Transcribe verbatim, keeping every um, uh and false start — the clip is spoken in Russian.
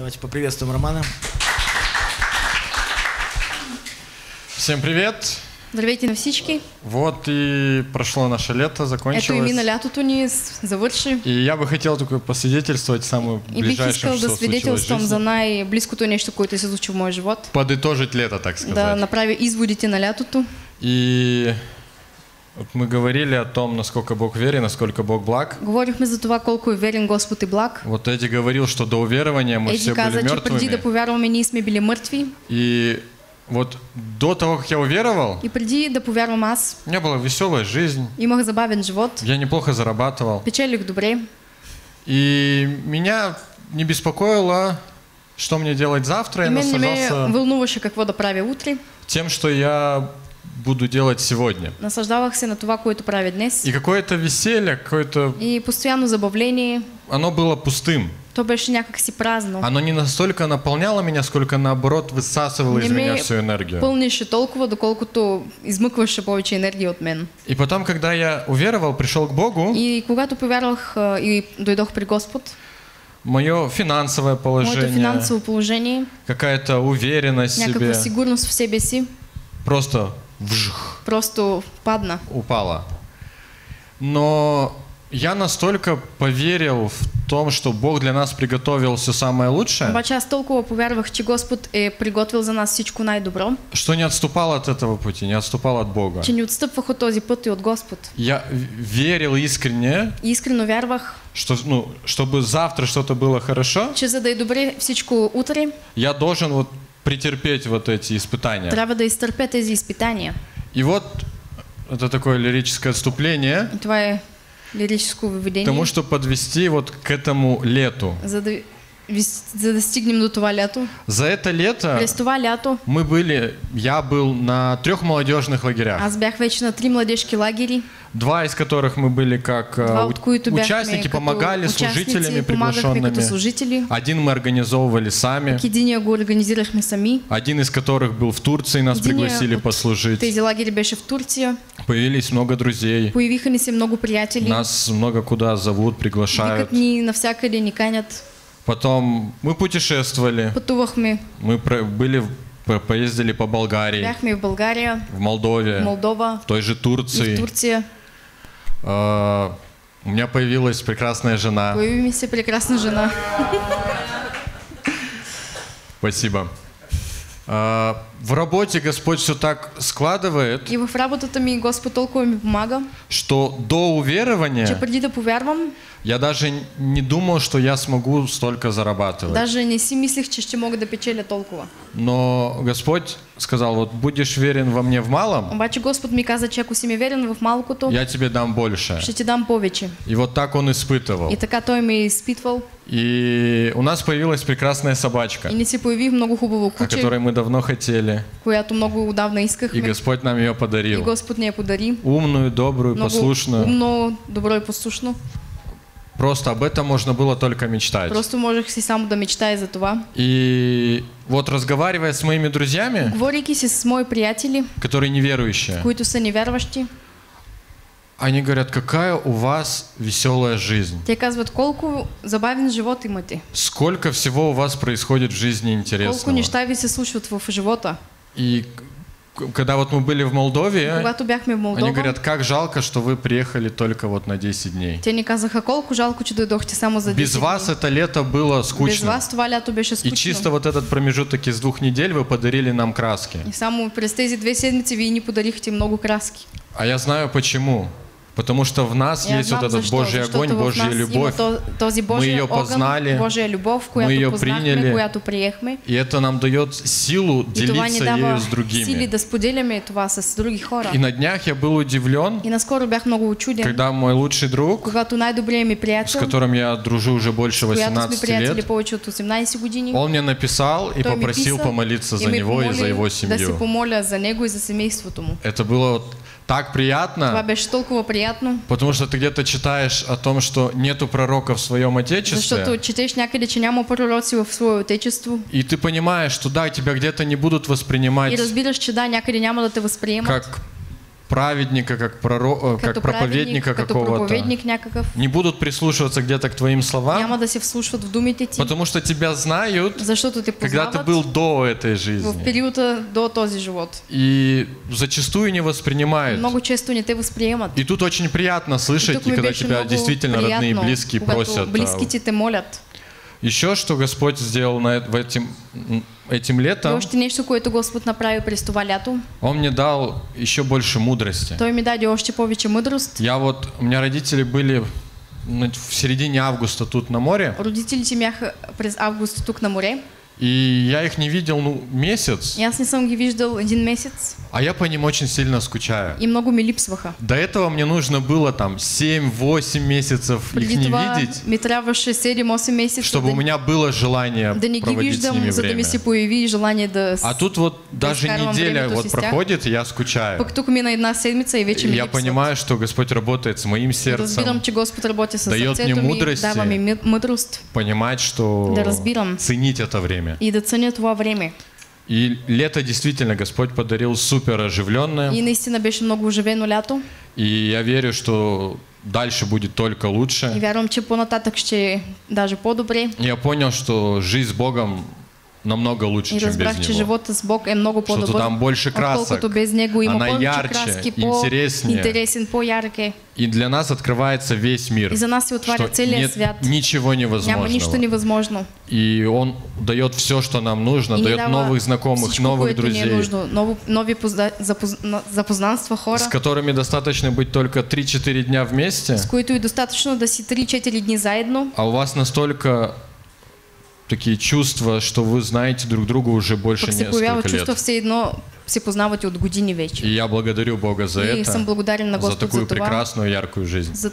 Давайте поприветствуем Романа. Всем привет. Здравейте на всички. Вот и прошло наше лето, закончилось. Это именно лятото ни завърши. И я бы хотел только посвидетельствовать самое ближайшее, что случилось в жизни. И бих искал да свидетелствам за най-близкото нечто, което се случи в мой живот. Подытожить лето, так сказать. Да, направи изводите на лятото. И вот мы говорили о том, насколько Бог верен, насколько Бог благ. Говорихме за това колко е верен Господ и благ. Вот Эдди говорил, что до уверования мы Эдди все каза, были мертвыми. Преди да повярваме, ние сме били мъртви. И вот до того, как я уверовал, и преди да повярвам аз, у меня была веселая жизнь. Имах забавен живот. Я неплохо зарабатывал. Печелих добре. И меня не беспокоило, что мне делать завтра. И я наслаждался ме вълнуваше какво да правя утре. Тем, что я буду делать сегодня. Наслаждавахся на това, което правя днес. И какое-то веселье, какое-то... И постоянно забавление. Оно было пустым. То беше някакси празно. Оно не настолько наполняло меня, сколько наоборот высасывало не из меня всю энергию. Пълнише толкова, доколкото измъкваше повече енергия от мен. И потом, когда я уверовал, пришел к Богу. И когато повярвах и дойдох при Господ. Мое финансовое положение. Моето финансово положение. Какая-то уверенность в себе. Някаква сигурност в себе си. Просто вжх. Просто падна. Упала. Но я настолько поверил в том, что Бог для нас приготовил все самое лучшее. Обаче аз толкова повярвах, че Господ е приготвил за нас всичко най-добро. Что не отступал от этого пути, не отступал от Бога. Че не отстъпвах от този път и от Господ. Я верил искренне. Искрено вярвах. Что, ну, чтобы завтра что-то было хорошо. Че за да е добре всичко утре. Я должен вот претерпеть вот эти испытания. Трябва да изтърпя тези испытания. И вот это такое лирическое отступление. Това е лирическое выведение. Потому что подвести вот к этому лету. За, до... За достигнем до това лето. За это лето. През това лято. Мы были, я был на трех молодежных лагерях. Аз бях вече на три младежки лагери. Два из которых мы были как Два, у... участники, помогали служителями, приглашенными. Служители. Один мы организовывали сами. сами. Один из которых был в Турции, нас Единия пригласили послужить. В Турции. Появились много друзей. Много приятелей. Нас много куда зовут, приглашают. Ни на всякое не канят. Потом мы путешествовали. Путувахме. Мы про были... Поездили по Болгарии, в, Болгария, в Молдове, в Молдова, в той же Турции. В Турции. Uh, у меня появилась прекрасная жена. Появилась прекрасная жена. Спасибо. Uh, в работе Господь все так складывает. И в работе Господь толкова ми помага. Что до уверования. Че преди да повярвам. Я даже не думал, что я смогу столько зарабатывать. Даже не си мислих, че ще мога да печеля толкова. Но Господь сказал, вот будешь верен во мне в малом. Обаче Господ ми каза, че ако си ми верен в малкото. Я тебе дам больше. Ще ти дам повече. И вот так он испытывал. И така той ме изпитвал. И у нас появилась прекрасная собачка. И не се появи много хубаво куче. О которой мы давно хотели. Която много отдавна искахме. И Господь нам ее подарил. И Господ не я подари. Умную, добрую, много послушную. Умно, добро и послушно. Просто об этом можно было только мечтать. Просто можешь си сам да мечтай за това. И вот разговаривая с моими друзьями, говорики си с мои приятели, которые неверующие, които са неверващи, они говорят, какая у вас веселая жизнь. Те казват, колко забавен живот имате. Сколько всего у вас происходит в жизни интересного. Колко неща ви се случват в живота. И когда вот мы были в Молдове, они говорят, как жалко, что вы приехали только вот на десять дней. Без вас это лето было скучно. И чисто вот этот промежуток из двух недель вы подарили нам краски. А я знаю почему. Потому что в нас есть вот этот Божий огонь, Божья любовь. Мы ее познали, мы ее приняли. И это нам дает силу делиться ею с другими. И на днях я был удивлен, когда мой лучший друг, с которым я дружу уже больше восемнадцати лет, он мне написал и попросил помолиться за него и за его семью. Это было так приятно, приятно, потому что ты где-то читаешь о том, что нету пророка в своем отечестве, и ты понимаешь, что да, тебя где-то не будут воспринимать как праведника, как, проро... как проповедника какого-то, не будут прислушиваться где-то к твоим словам, потому что тебя знают, когда ты был до этой жизни, и зачастую не воспринимают. И тут очень приятно слышать, когда тебя действительно родные и близкие просят. Еще что Господь сделал на этим, этим летом, Он мне дал еще больше мудрости. Я вот, у меня родители были в середине августа тут на море. И я их не видел ну, месяц. Я не сам ги видел один месяц. А я по ним очень сильно скучаю. И много ми липсваха. До этого мне нужно было там семь-восемь месяцев их не видеть. Ми трябваше седем-осем месяцев. Чтобы у меня было желание проводить с ними время. А тут вот даже неделя вот проходит, и я скучаю. Пак тук мина една седмица и вече ми липсват. Я понимаю, что Господь работает с моим сердцем. Разбирам, че Господ работи с сердцето ми, дава ми мъдрост. Понимать, что ценить это время. И да ценя това време. И лето действительно Господь подарил супер оживленное. И наистина беше много оживено лято. И я верю, что дальше будет только лучше. И вярвам, че по-нататък ще даже по-добре. Я понял, что жизнь с Богом намного лучше, и чем разбрах, без Него. С Бог е много что там больше красок, без него, она ярче, краски, интереснее. Интересен, по-ярке. И для нас открывается весь мир, и за нас что нет свят. Ничего невозможного. И Он дает все, что нам нужно, и дает новых знакомых, новых друзей, нужно, нови, нови позда, запоз, запознанства хора, с которыми достаточно быть только три-четыре дня вместе, с които и достаточно да си три-четири дни заедно. А у вас настолько... такие чувства, что вы знаете друг друга уже больше несколько лет. И я благодарю Бога за это, за такую прекрасную, яркую жизнь.